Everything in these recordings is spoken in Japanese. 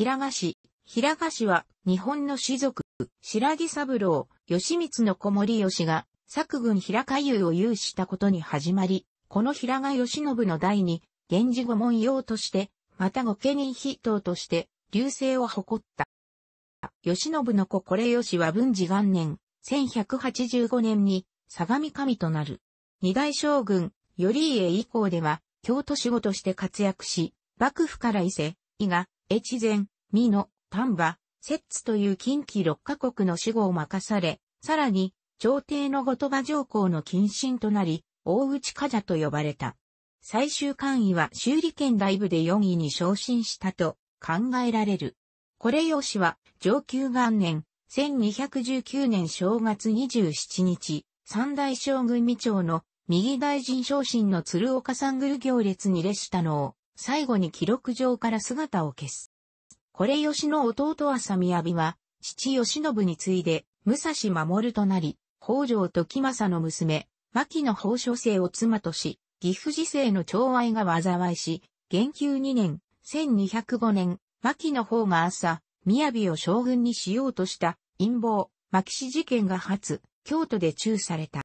平賀氏。平賀氏は日本の士族、白木三郎、義満の子守義が、作郡平賀湯を有したことに始まり、この平賀義信の代に、源氏御門養として、また御家人筆頭として、隆盛を誇った。義信の子是義は文治元年、1185年に、相模守となる。二代将軍、頼家以降では、京都守護として活躍し、幕府から伊勢、伊賀、越前、美濃、丹波、摂津という近畿6カ国の守護を任され、さらに、朝廷の後鳥羽上皇の近臣となり、大内冠者と呼ばれた。最終官位は修理県大部で4位に昇進したと考えられる。是義は、承久元年、1219年正月27日、三代将軍美長の右大臣昇進の鶴岡三宮行列に列したのを、最後に記録上から姿を消す。是義の弟浅見阿炎は、父義信に次いで、武蔵守となり、北条時政の娘、牧野法小生を妻とし、岐阜時世の寵愛が災いし、元久2年、1205年、牧野法が朝、雅を将軍にしようとした、陰謀、牧氏事件が発、京都で誅された。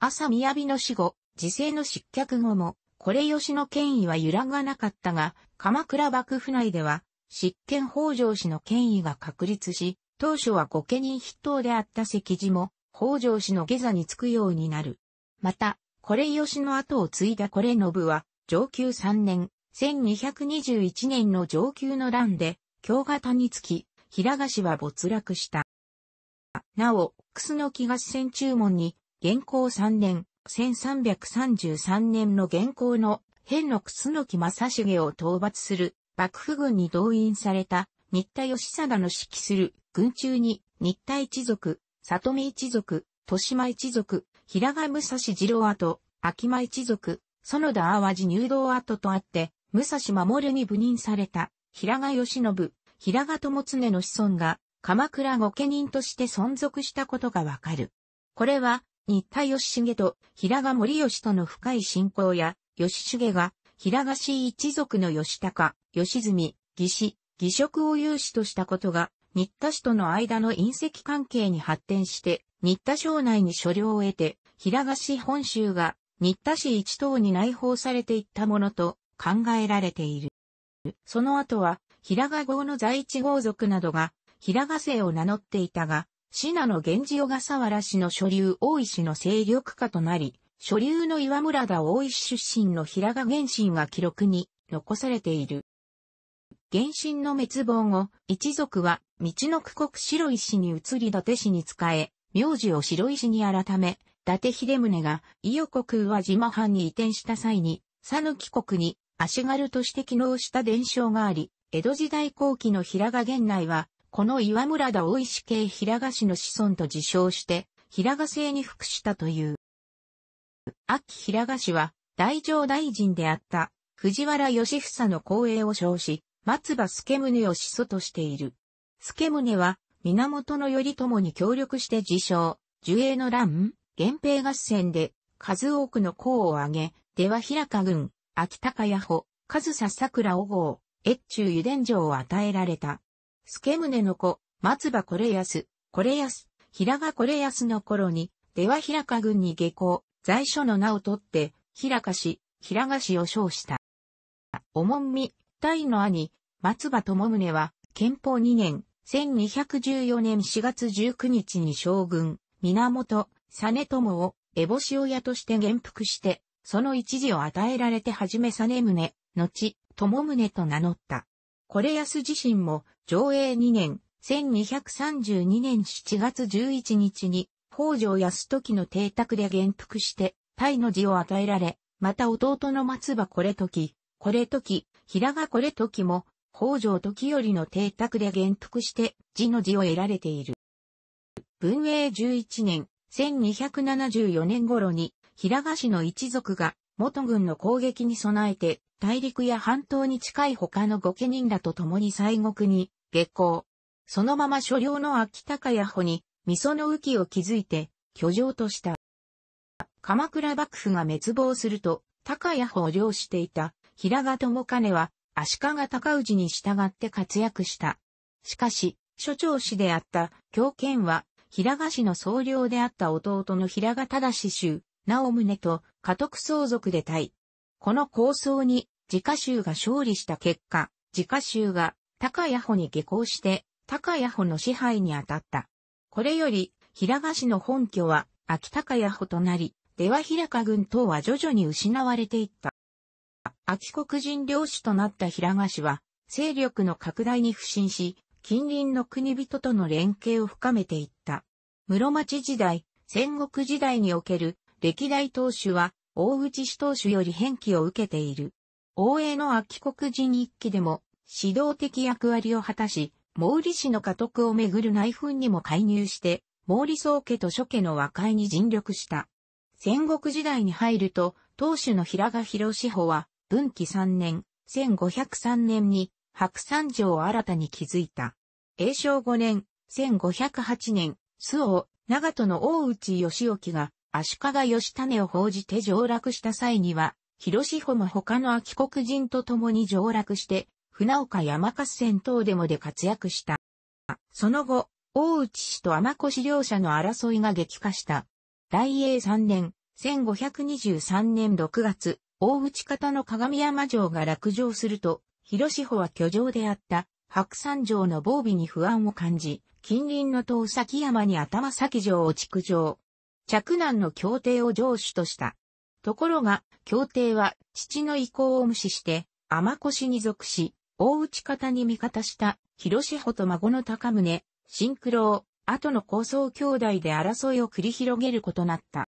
朝雅の死後、時世の失脚後も、是義の権威は揺らがなかったが、鎌倉幕府内では、執権北条氏の権威が確立し、当初は御家人筆頭であった関次も、北条氏の下座につくようになる。また、是義の後を継いだ是信は、承久3年、1221年の承久の乱で、京方につき、平賀氏は没落した。なお、楠木合戦注文に、元弘3年、1333年の元弘の変の楠木正成を討伐する、幕府軍に動員された、新田義貞の指揮する、軍中に、新田一族、里見一族、豊島一族、平賀武蔵次郎跡、秋間一族、園田淡路入道跡とあって、武蔵守に部任された、平賀義信、平賀友常の子孫が、鎌倉御家人として存続したことがわかる。これは、新田義重と平賀守義との深い親交や、義重が、平賀氏一族の義高、義澄、義氏、義職を有志としたことが、新田氏との間の姻戚関係に発展して、新田省内に所領を得て、平賀氏本州が新田氏一党に内包されていったものと考えられている。その後は、平賀郷の在地豪族などが、平賀姓を名乗っていたが、信濃源氏小笠原氏の所領大石の勢力下となり、所領の岩村田大石出身の平賀源信が記録に残されている。源信の滅亡後、一族は、みちのく国白石に移り伊達氏に仕え、名字を白石に改め、伊達秀宗が伊予国宇和島藩に移転した際に、讃岐国に足軽として帰納した伝承があり、江戸時代後期の平賀源内は、この岩村田大石系平賀氏の子孫と自称して、平賀姓に服したという。秋平賀氏は、太政大臣であった藤原義房の後継を称し、松葉助宗を始祖としている。助宗は、源頼朝に協力して自称、寿永の乱、源平合戦で、数多くの功を挙げ、出羽平賀郡、秋高谷保、上総桜小郷、越中油田城を与えられた。助宗の子、松葉是康、平賀是康の頃に、出羽平賀郡に下校、在所の名を取って、平賀氏を称した。おもんみ、大の兄、松葉友宗は、建保2年、1214年4月19日に将軍、源、実朝を、烏帽子親として元服して、その一字を与えられてはじめ実宗、後、友宗と名乗った。是康自身も、貞永2年、1232年7月11日に、北条泰時の邸宅で元服して、大の字を与えられ、また弟の松葉是時、平賀是時も、北条時頼の邸宅で元服して、次の字を得られている。文永11年、1274年頃に、平賀氏の一族が、元軍の攻撃に備えて、大陸や半島に近い他の御家人らと共に西国に、下校。そのまま所領の秋高谷保に、御園浮を築いて、居城とした。鎌倉幕府が滅亡すると、高谷保を領していた、平賀友兼は、足利尊氏に従って活躍した。しかし、所長氏であった狂犬は、平賀氏の総領であった弟の平賀忠衆、直宗と家督相続で対。この抗争に、自家衆が勝利した結果、自家衆が高谷保に下降して、高谷保の支配に当たった。これより、平賀氏の本拠は、秋高谷保となり、出羽平賀郡等は徐々に失われていった。秋国人領主となった平賀氏は、勢力の拡大に腐心し、近隣の国人との連携を深めていった。室町時代、戦国時代における歴代当主は、大内氏当主より偏忌を受けている。応永の秋国人一揆でも、指導的役割を果たし、毛利氏の家督をめぐる内紛にも介入して、毛利宗家と諸家の和解に尽力した。戦国時代に入ると、当主の平賀広志保は、文紀3年、1503年に、白山城を新たに築いた。永正5年、1508年、周防、長門の大内義興が、足利義胤を奉じて上洛した際には、広志保も他の秋国人と共に上洛して、船岡山合戦等でもで活躍した。その後、大内氏と尼子両者の争いが激化した。大永3年、1523年6月、大内方の鏡山城が落城すると、広志保は居城であった白山城の防備に不安を感じ、近隣の遠崎山に頭崎城を築城。嫡男の協定を城主とした。ところが、協定は父の意向を無視して、尼子氏に属し、大内方に味方した広志保と孫の高宗、新九郎、後の抗争兄弟で争いを繰り広げることなった。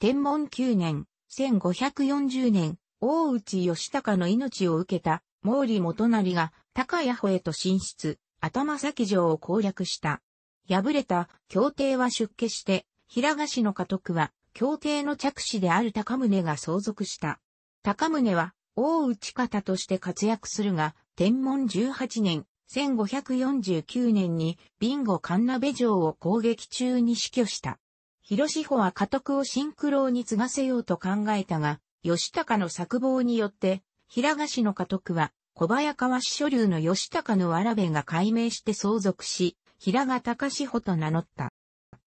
天文9年、1540年、大内義隆の命を受けた毛利元就が高谷保へと進出、頭崎城を攻略した。敗れた協定は出家して、平賀氏の家督は協定の嫡子である高宗が相続した。高宗は大内方として活躍するが、天文18年、1549年に備後神鍋城を攻撃中に死去した。広志保は家督を新九郎に継がせようと考えたが、義高の策謀によって、平賀氏の家督は、小早川氏所流の義高のわらべが改名して相続し、平賀高志保と名乗った。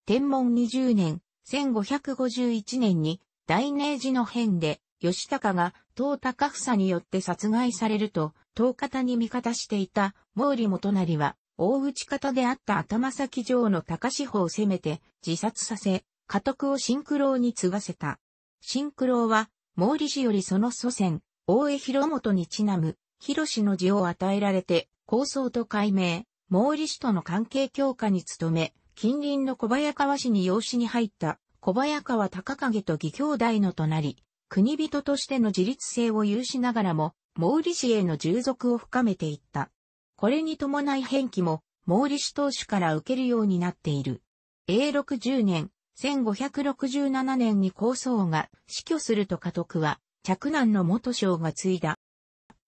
天文20年、1551年に、大寧寺の変で、義高が、藤高房によって殺害されると、藤方に味方していた、毛利元就は、大内方であった頭崎城の高志保を攻めて、自殺させ、家督を新九郎に継がせた。新九郎は、毛利氏よりその祖先、大江広元にちなむ、広氏の字を与えられて、高僧と改名、毛利氏との関係強化に努め、近隣の小早川氏に養子に入った、小早川隆景と義兄弟のとなり、国人としての自立性を有しながらも、毛利氏への従属を深めていった。これに伴い偏忌も、毛利氏当主から受けるようになっている。永禄10年、1567年に高僧が死去すると家督は、嫡男の元将が継いだ。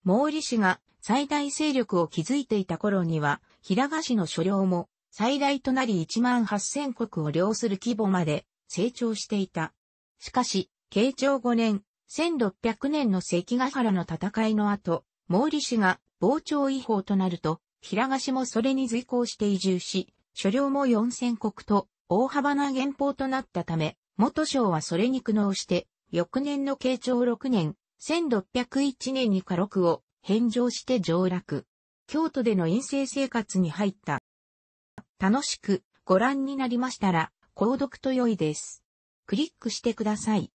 毛利氏が最大勢力を築いていた頃には、平賀氏の所領も最大となり18000石を領する規模まで成長していた。しかし、慶長5年、1600年の関ヶ原の戦いの後、毛利氏が防長違法となると、平賀氏もそれに随行して移住し、所領も4000石と、大幅な減俸となったため、元将はそれに苦悩して、翌年の慶長6年、1601年に家禄を返上して上洛。京都での隠棲生活に入った。楽しくご覧になりましたら、購読と良いです。クリックしてください。